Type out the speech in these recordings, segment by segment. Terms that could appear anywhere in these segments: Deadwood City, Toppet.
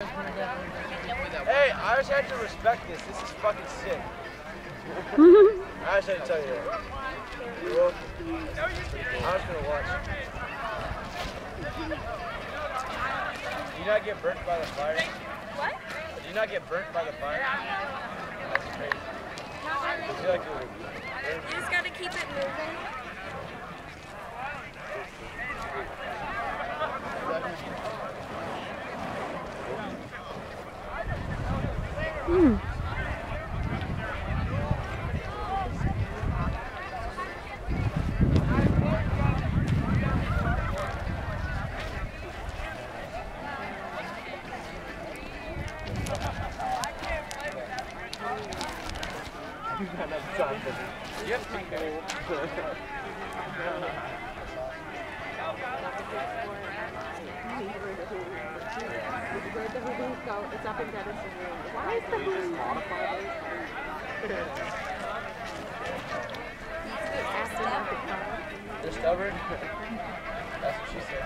Hey, I just had to respect this. This is fucking sick. I just had to tell you that. You will? I was gonna watch. Do you not get burnt by the fire? What? Do you not get burnt by the fire? That's crazy. Not really. You just gotta keep it moving. Mm. It's up in Deadwood City. Why is the moon waterfall? They're stubborn? That's what she said.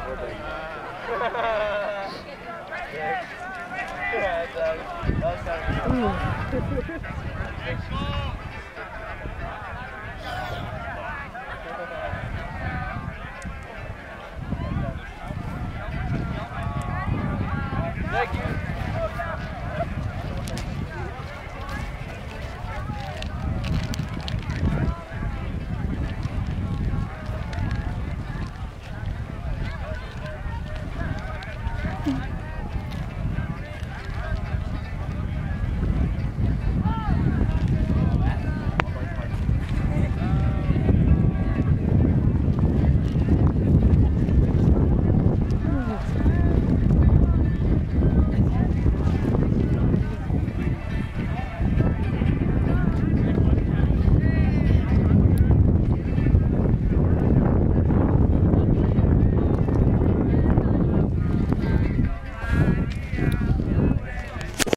Yeah, thank you.